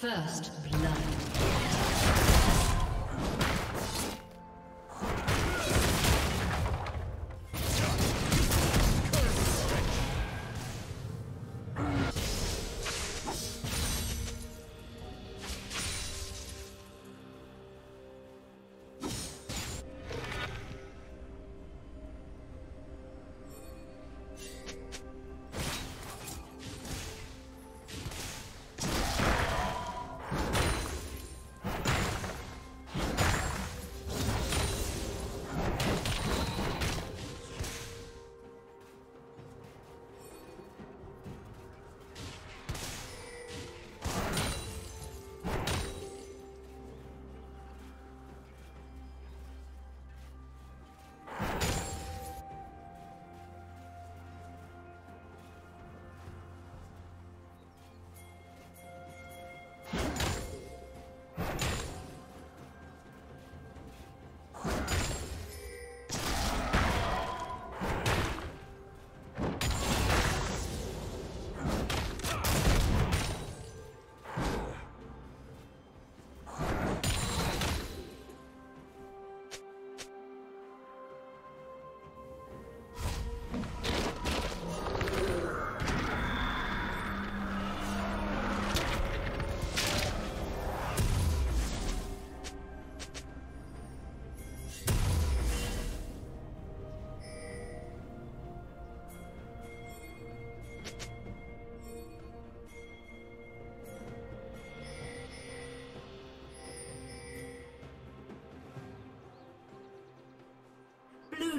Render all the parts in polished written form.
First blood. Blue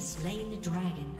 Slain the dragon.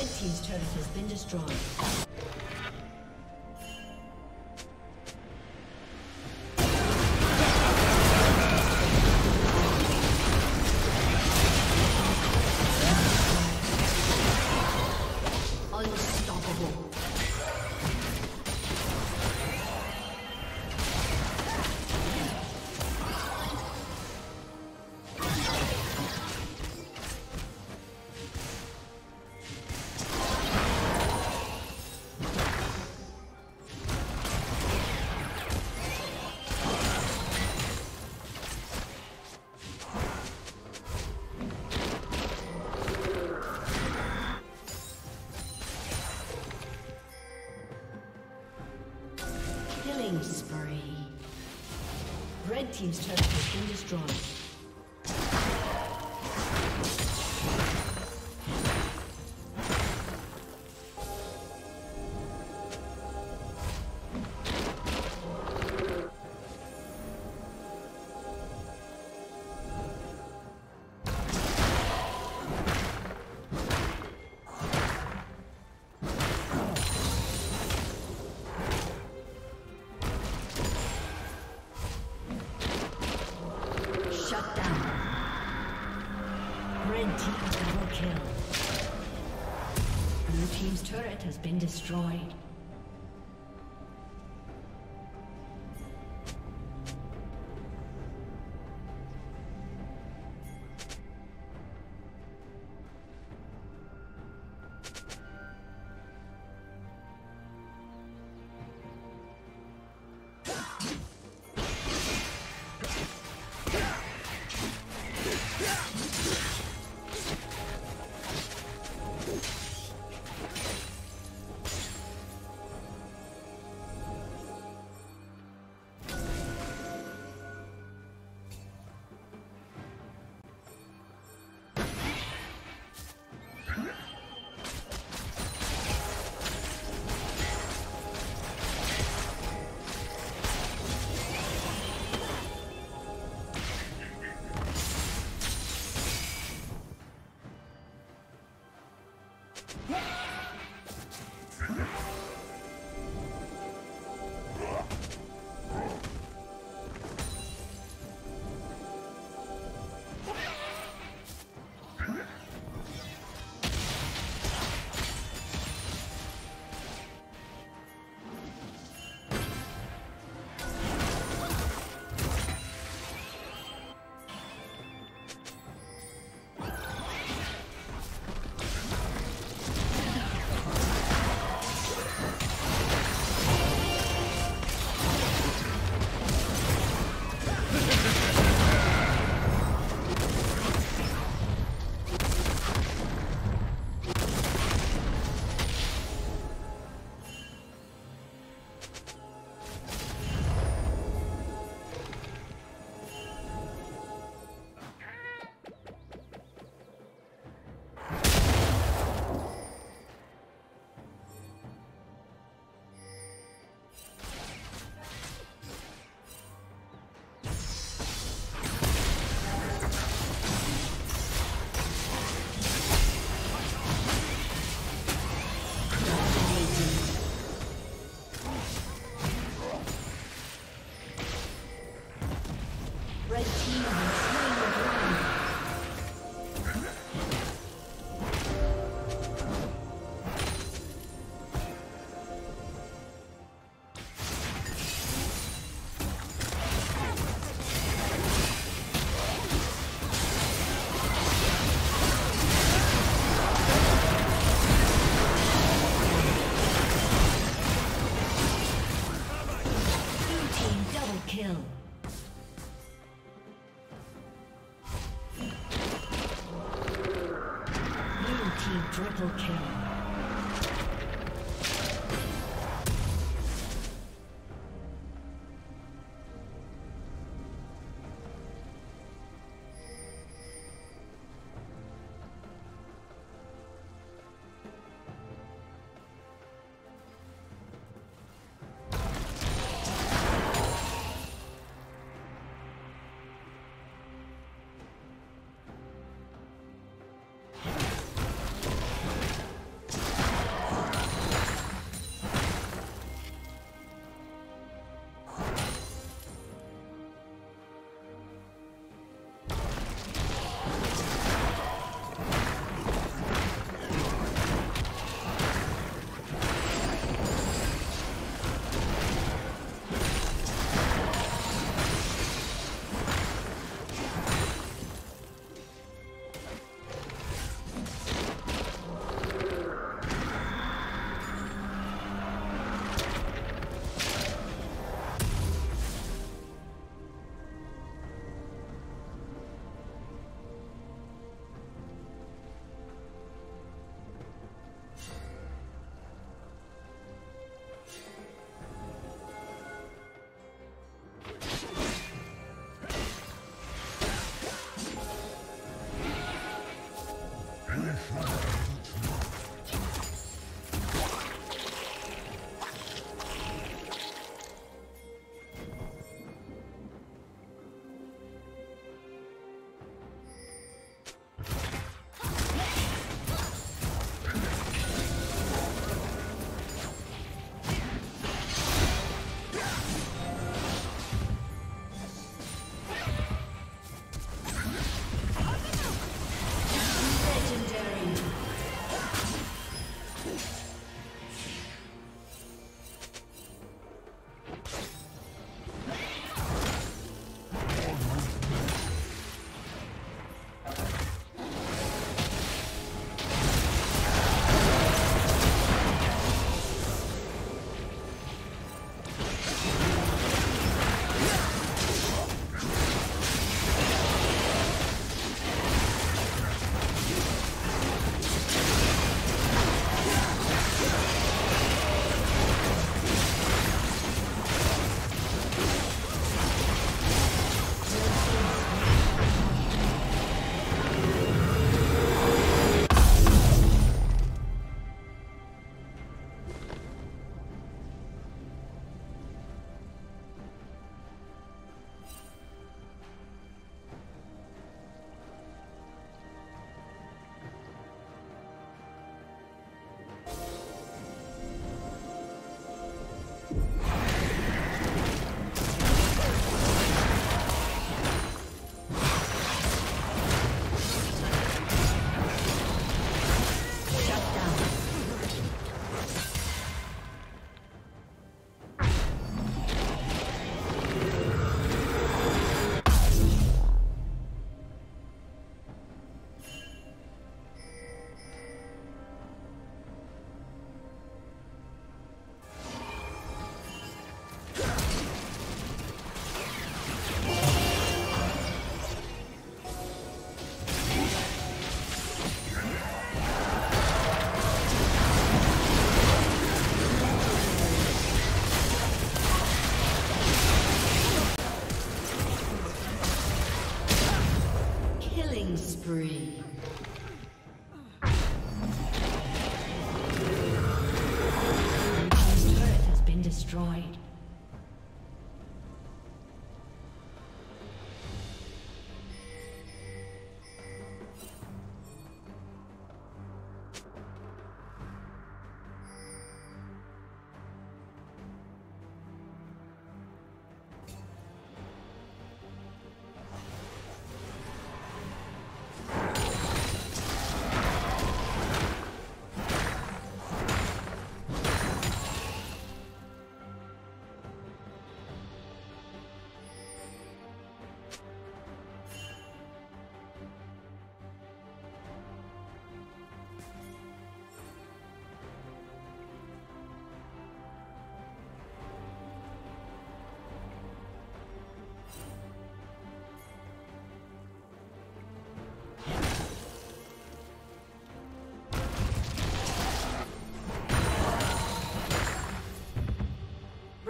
His turret has been destroyed. Red team's turret has been destroyed. Has been destroyed. Triple kill. Legendary.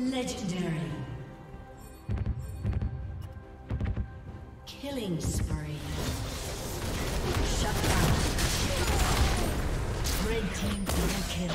Legendary. Killing spree. Shut down. Red team double kill.